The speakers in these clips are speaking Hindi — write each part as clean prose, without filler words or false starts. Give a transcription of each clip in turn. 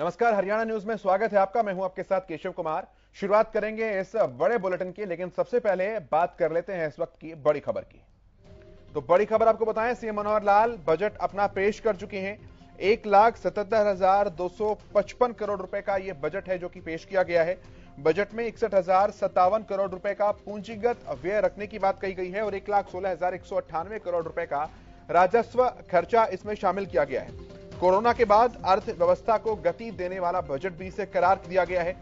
नमस्कार, हरियाणा न्यूज में स्वागत है आपका। मैं हूं आपके साथ केशव कुमार। शुरुआत करेंगे इस बड़े बुलेटिन की, लेकिन सबसे पहले बात कर लेते हैं इस वक्त की बड़ी खबर की। तो बड़ी खबर आपको बताएं, सीएम मनोहर लाल बजट अपना पेश कर चुके हैं। 1,77,255 करोड़ रुपए का यह बजट है जो कि पेश किया गया है। बजट में 61,057 करोड़ रुपए का पूंजीगत व्यय रखने की बात कही गई है और 1,16,198 करोड़ रुपए का राजस्व खर्चा इसमें शामिल किया गया है। कोरोना के बाद अर्थव्यवस्था को गति देने वाला बजट भी इसे करार दिया गया है।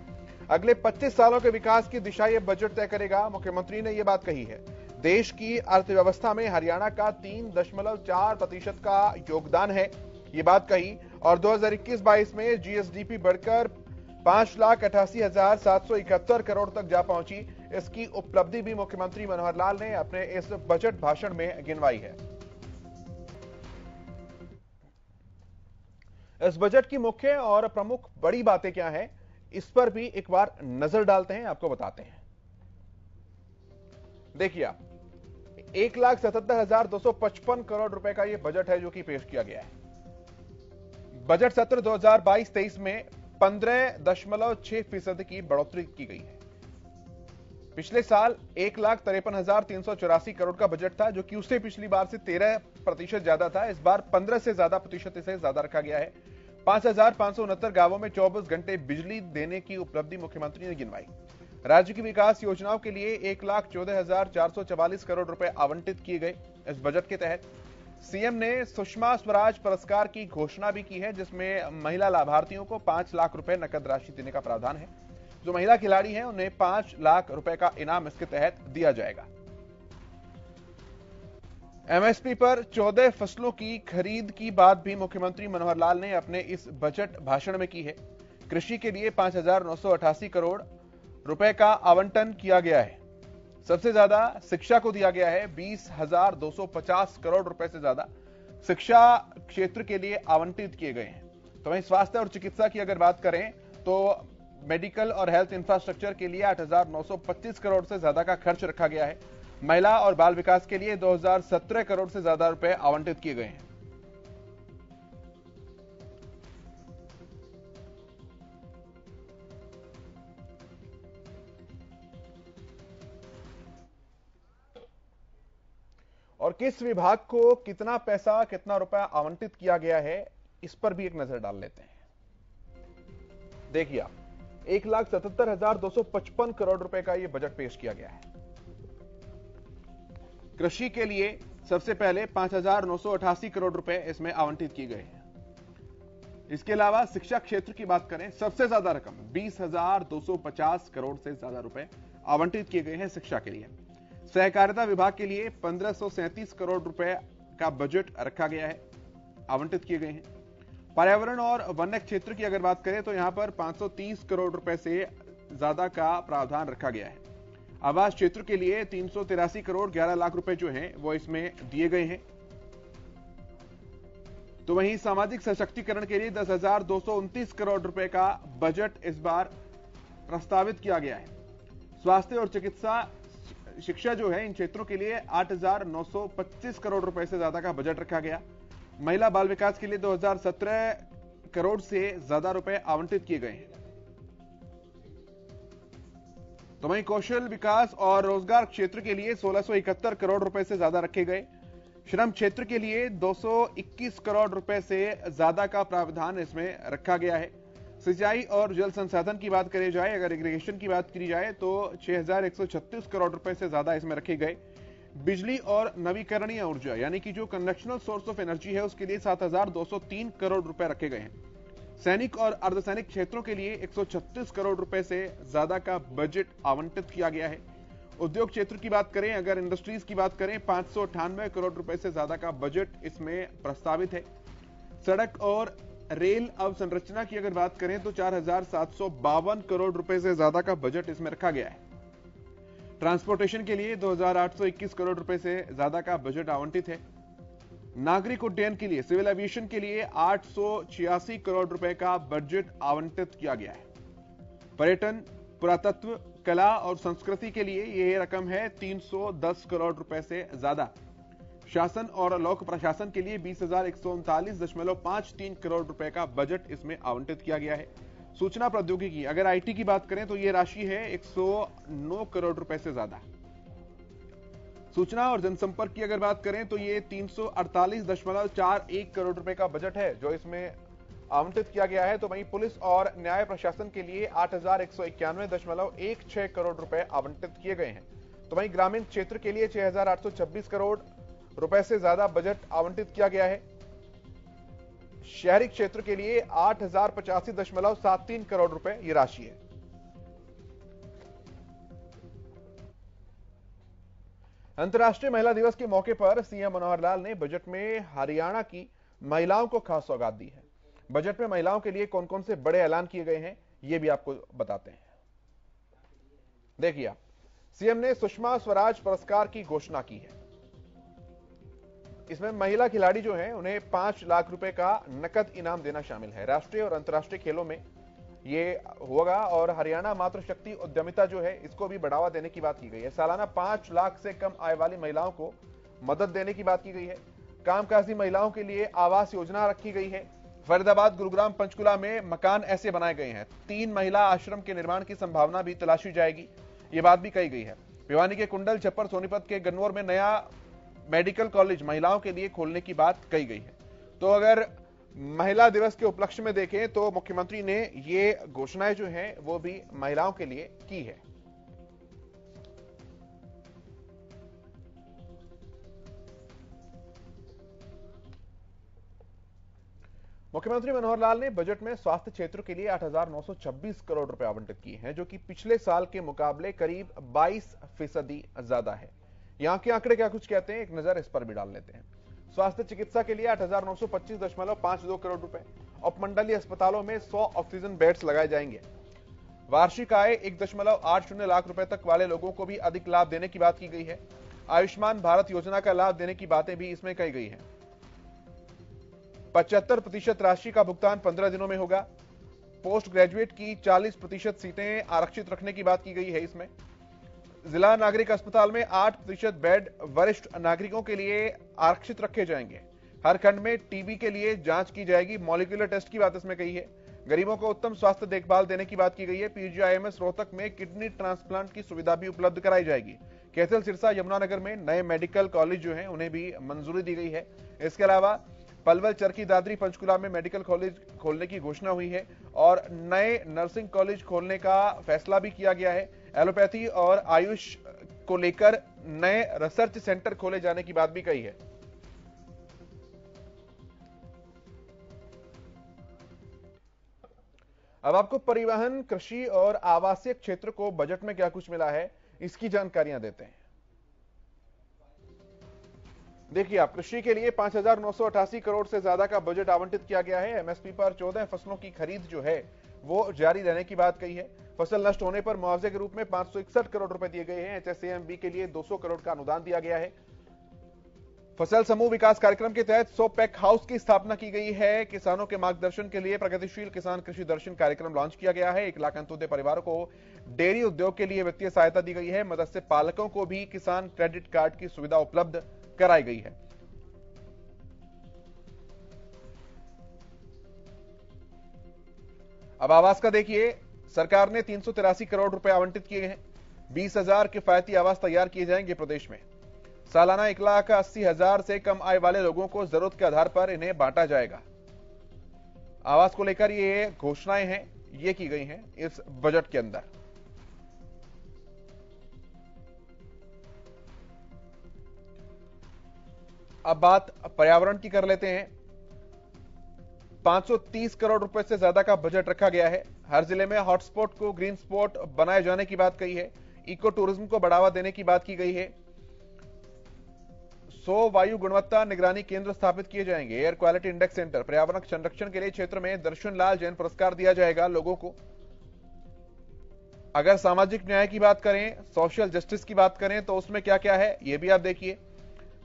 अगले 25 सालों के विकास की दिशा यह बजट तय करेगा, मुख्यमंत्री ने यह बात कही है। देश की अर्थव्यवस्था में हरियाणा का 3.4% का योगदान है, ये बात कही। और 2021-22 में जीएसडीपी बढ़कर 5,88,771 करोड़ तक जा पहुंची। इसकी उपलब्धि भी मुख्यमंत्री मनोहर लाल ने अपने इस बजट भाषण में गिनवाई है। इस बजट की मुख्य और प्रमुख बड़ी बातें क्या हैं, इस पर भी एक बार नजर डालते हैं, आपको बताते हैं। देखिए आप, 1,77,255 करोड़ रुपए का यह बजट है जो कि पेश किया गया है। बजट सत्र 2022-23 में 15.6% की बढ़ोतरी की गई है। पिछले साल 1,53,384 करोड़ का बजट था, जो कि उससे पिछली बार से 13% ज्यादा था। इस बार 15% इसे ज्यादा रखा गया है। 5,569 गांवों में 24 घंटे बिजली देने की उपलब्धि मुख्यमंत्री ने गिनवाई। राज्य की विकास योजनाओं के लिए 1,14,444 करोड़ रुपए आवंटित किए गए। इस बजट के तहत सीएम ने सुषमा स्वराज पुरस्कार की घोषणा भी की है, जिसमें महिला लाभार्थियों को 5 लाख रुपए नकद राशि देने का प्रावधान है। जो महिला खिलाड़ी हैं उन्हें 5 लाख रुपए का इनाम इसके तहत दिया जाएगा। एमएसपी पर 14 फसलों की खरीद की बात भी मुख्यमंत्री मनोहर लाल ने अपने इस बजट भाषण में की है। कृषि के लिए 5,988 करोड़ रुपए का आवंटन किया गया है। सबसे ज्यादा शिक्षा को दिया गया है, 20,250 करोड़ रुपए से ज्यादा शिक्षा क्षेत्र के लिए आवंटित किए गए हैं। तो वहीं स्वास्थ्य और चिकित्सा की अगर बात करें तो मेडिकल और हेल्थ इंफ्रास्ट्रक्चर के लिए 8,925 करोड़ से ज्यादा का खर्च रखा गया है। महिला और बाल विकास के लिए 2,017 करोड़ से ज्यादा रुपए आवंटित किए गए हैं। और किस विभाग को कितना पैसा, कितना रुपया आवंटित किया गया है, इस पर भी एक नजर डाल लेते हैं। देखिए आप, 1,77,255 करोड़ रुपए का यह बजट पेश किया गया है। कृषि के लिए सबसे पहले 5,988 करोड़ रुपए इसमें आवंटित किए गए हैं। इसके अलावा शिक्षा क्षेत्र की बात करें, सबसे ज्यादा रकम 20,250 करोड़ से ज्यादा रुपए आवंटित किए गए हैं शिक्षा के लिए। सहकारिता विभाग के लिए 1,537 करोड़ रुपए का बजट रखा गया है, आवंटित किए गए हैं। पर्यावरण और वन्य क्षेत्र की अगर बात करें तो यहां पर 530 करोड़ रुपए से ज्यादा का प्रावधान रखा गया है। आवास क्षेत्र के लिए 383 करोड़ 11 लाख रुपए जो हैं वो इसमें दिए गए हैं। तो वहीं सामाजिक सशक्तिकरण के लिए 10,229 करोड़ रुपए का बजट इस बार प्रस्तावित किया गया है। स्वास्थ्य और चिकित्सा शिक्षा जो है, इन क्षेत्रों के लिए 8,925 करोड़ रुपए से ज्यादा का बजट रखा गया। महिला बाल विकास के लिए 2,017 करोड़ से ज्यादा रुपए आवंटित किए गए हैं। तो वहीं कौशल विकास और रोजगार क्षेत्र के लिए 1,671 करोड़ रुपए से ज्यादा रखे गए। श्रम क्षेत्र के लिए 221 करोड़ रुपए से ज्यादा का प्रावधान इसमें रखा गया है। सिंचाई और जल संसाधन की बात करी जाए, अगर इरिगेशन की बात की जाए तो 6,136 करोड़ रुपए से ज्यादा इसमें रखे गए। बिजली और नवीकरणीय ऊर्जा यानी कि जो कन्वेंशनल सोर्स ऑफ एनर्जी है, उसके लिए 7,203 करोड़ रुपए रखे गए हैं। सैनिक और अर्धसैनिक क्षेत्रों के लिए 136 करोड़ रुपए से ज्यादा का बजट आवंटित किया गया है। उद्योग क्षेत्र की बात करें, अगर इंडस्ट्रीज की बात करें, 598 करोड़ रुपए से ज्यादा का बजट इसमें प्रस्तावित है। सड़क और रेल अवसंरचना की अगर बात करें तो 4,752 करोड़ रुपए से ज्यादा का बजट इसमें रखा गया है। ट्रांसपोर्टेशन के लिए 2,821 करोड़ रुपए से ज्यादा का बजट आवंटित है। नागरिक उड्डयन के लिए, सिविल एविएशन के लिए 886 करोड़ रुपए का बजट आवंटित किया गया है। पर्यटन, पुरातत्व, कला और संस्कृति के लिए यह रकम है 310 करोड़ रुपए से ज्यादा। शासन और लोक प्रशासन के लिए 20,139.53 करोड़ रुपए का बजट इसमें आवंटित किया गया है। सूचना प्रौद्योगिकी, अगर आईटी की बात करें तो ये राशि है 109 करोड़ रुपए से ज्यादा। सूचना और जनसंपर्क की अगर बात करें तो ये 348.41 करोड़ रुपए का बजट है जो इसमें आवंटित किया गया है। तो वहीं पुलिस और न्याय प्रशासन के लिए 8,191.16 करोड़ रुपए आवंटित किए गए हैं। तो वहीं ग्रामीण क्षेत्र के लिए 6,826 करोड़ रुपए से ज्यादा बजट आवंटित किया गया है। शहरी क्षेत्र के लिए 8,085.73 करोड़ रुपए ये राशि है। अंतर्राष्ट्रीय महिला दिवस के मौके पर सीएम मनोहर लाल ने बजट में हरियाणा की महिलाओं को खास सौगात दी है। बजट में महिलाओं के लिए कौन कौन से बड़े ऐलान किए गए हैं ये भी आपको बताते हैं। देखिए आप, सीएम ने सुषमा स्वराज पुरस्कार की घोषणा की है। इसमें महिला खिलाड़ी जो है उन्हें 5 लाख रुपए का नकद इनाम देना शामिल है। राष्ट्रीय और अंतर्राष्ट्रीय खेलों में ये होगा और हरियाणा मातृशक्ति उद्यमिता जो है इसको भी बढ़ावा देने की बात की गई है। सालाना 5 लाख से कम आय वाली महिलाओं को मदद देने की बात की गई है। कामकाजी महिलाओं के लिए आवास योजना रखी गई है। फरीदाबाद, गुरुग्राम, पंचकुला में मकान ऐसे बनाए गए हैं। 3 महिला आश्रम के निर्माण की संभावना भी तलाशी जाएगी, ये बात भी कही गई है। भिवानी के कुंडल, छप्पर, सोनीपत के गन्नौर में नया मेडिकल कॉलेज महिलाओं के लिए खोलने की बात कही गई है। तो अगर महिला दिवस के उपलक्ष्य में देखें तो मुख्यमंत्री ने ये घोषणाएं जो हैं वो भी महिलाओं के लिए की है। मुख्यमंत्री मनोहर लाल ने बजट में स्वास्थ्य क्षेत्र के लिए 8,926 करोड़ रुपए आवंटित किए हैं, जो कि पिछले साल के मुकाबले करीब 22% ज्यादा है। यहां के आंकड़े क्या कुछ कहते हैं, एक नजर इस पर भी डाल लेते हैं। स्वास्थ्य चिकित्सा के लिए 8,925.52 करोड़ रुपए। उपमंडलीय अस्पतालों में 100 ऑक्सीजन बेड्स लगाए जाएंगे। वार्षिक आय 1.80 लाख रुपए तक वाले लोगों को भी अधिक लाभ देने की बात की गई है। आयुष्मान भारत योजना का लाभ देने की बातें भी इसमें कही गई है। 75% राशि का भुगतान 15 दिनों में होगा। पोस्ट ग्रेजुएट की 40% सीटें आरक्षित रखने की बात की गई है। इसमें जिला नागरिक अस्पताल में 8% बेड वरिष्ठ नागरिकों के लिए आरक्षित रखे जाएंगे। हर खंड में टीबी के लिए जांच की जाएगी, मॉलिक्यूलर टेस्ट की बात इसमें कही है। गरीबों को उत्तम स्वास्थ्य देखभाल देने की बात की गई है। पीजीआईएमएस रोहतक में किडनी ट्रांसप्लांट की सुविधा भी उपलब्ध कराई जाएगी। कैथल, सिरसा, यमुनानगर में नए मेडिकल कॉलेज जो है उन्हें भी मंजूरी दी गई है। इसके अलावा पलवल, चरखी, दादरी, पंचकुला में मेडिकल कॉलेज खोलने की घोषणा हुई है और नए नर्सिंग कॉलेज खोलने का फैसला भी किया गया है। एलोपैथी और आयुष को लेकर नए रिसर्च सेंटर खोले जाने की बात भी कही है। अब आपको परिवहन, कृषि और आवासीय क्षेत्र को बजट में क्या कुछ मिला है इसकी जानकारियां देते हैं। देखिए आप, कृषि के लिए 5,988 करोड़ से ज्यादा का बजट आवंटित किया गया है। एमएसपी पर 14 फसलों की खरीद जो है वो जारी रहने की बात कही है। फसल नष्ट होने पर मुआवजे के रूप में 561 करोड़ रुपए दिए गए हैं। एचएससीएमबी के लिए 200 करोड़ का अनुदान दिया गया है। फसल समूह विकास कार्यक्रम के तहत 100 पैक हाउस की स्थापना की गई है। किसानों के मार्गदर्शन के लिए प्रगतिशील किसान कृषि दर्शन कार्यक्रम लॉन्च किया गया है। 1 लाख अंत्योदय परिवारों को डेयरी उद्योग के लिए वित्तीय सहायता दी गई है। मत्स्य पालकों को भी किसान क्रेडिट कार्ड की सुविधा उपलब्ध कराई गई है। अब आवास का देखिए, सरकार ने 383 करोड़ रुपए आवंटित किए हैं। 20,000 किफायती आवास तैयार किए जाएंगे प्रदेश में। सालाना 1,80,000 से कम आय वाले लोगों को जरूरत के आधार पर इन्हें बांटा जाएगा। आवास को लेकर ये घोषणाएं हैं, ये की गई हैं इस बजट के अंदर। अब बात पर्यावरण की कर लेते हैं। 530 करोड़ रुपए से ज्यादा का बजट रखा गया है। हर जिले में हॉटस्पॉट को ग्रीन स्पॉट बनाए जाने की बात कही है। इको टूरिज्म को बढ़ावा देने की बात की गई है। 100 वायु गुणवत्ता निगरानी केंद्र स्थापित किए जाएंगे। एयर क्वालिटी इंडेक्स सेंटर, पर्यावरण संरक्षण के लिए क्षेत्र में दर्शन लाल जैन पुरस्कार दिया जाएगा लोगों को। अगर सामाजिक न्याय की बात करें, सोशल जस्टिस की बात करें तो उसमें क्या क्या है यह भी आप देखिए।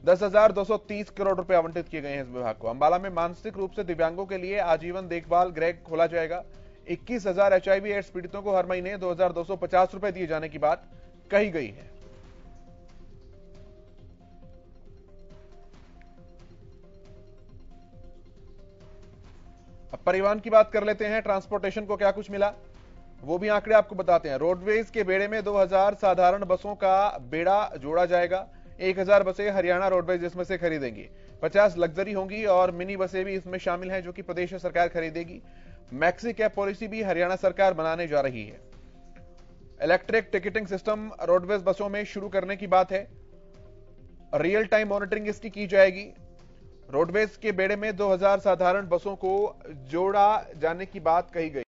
10,230 करोड़ रुपए आवंटित किए गए हैं इस विभाग को। अंबाला में मानसिक रूप से दिव्यांगों के लिए आजीवन देखभाल गृह खोला जाएगा। 21,000 HIV/AIDS पीड़ितों को हर महीने 2,250 रुपए दिए जाने की बात कही गई है। परिवहन की बात कर लेते हैं, ट्रांसपोर्टेशन को क्या कुछ मिला वो भी आंकड़े आपको बताते हैं। रोडवेज के बेड़े में 2000 साधारण बसों का बेड़ा जोड़ा जाएगा। 1000 बसें हरियाणा रोडवेज इसमें से खरीदेंगी, 50 लग्जरी होंगी और मिनी बसें भी इसमें शामिल हैं जो कि प्रदेश सरकार खरीदेगी। मैक्सी कैब पॉलिसी भी हरियाणा सरकार बनाने जा रही है। इलेक्ट्रिक टिकटिंग सिस्टम रोडवेज बसों में शुरू करने की बात है। रियल टाइम मॉनिटरिंग इसकी की जाएगी। रोडवेज के बेड़े में 2000 साधारण बसों को जोड़ा जाने की बात कही गई।